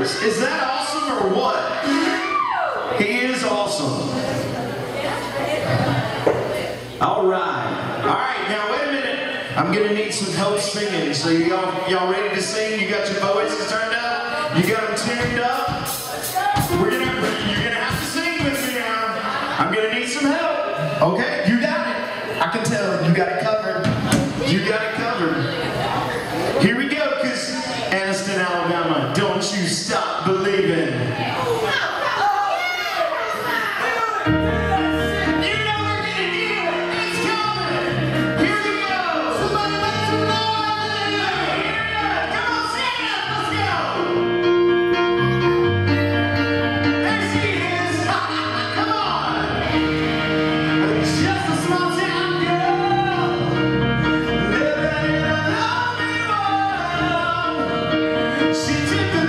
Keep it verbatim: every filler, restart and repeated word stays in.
purpose. Is that awesome or what? He is awesome. All right. All right, now wait a minute. I'm going to need some help singing. So y'all y'all ready to sing? You got your voices turned up? You got them tuned up? We're gonna, you're going to have to sing with me now. I'm going to need some help. Okay? You got it. I can tell. You got it covered. You got it covered. Here we go, because Anniston, Alabama, don't you stop believing. She took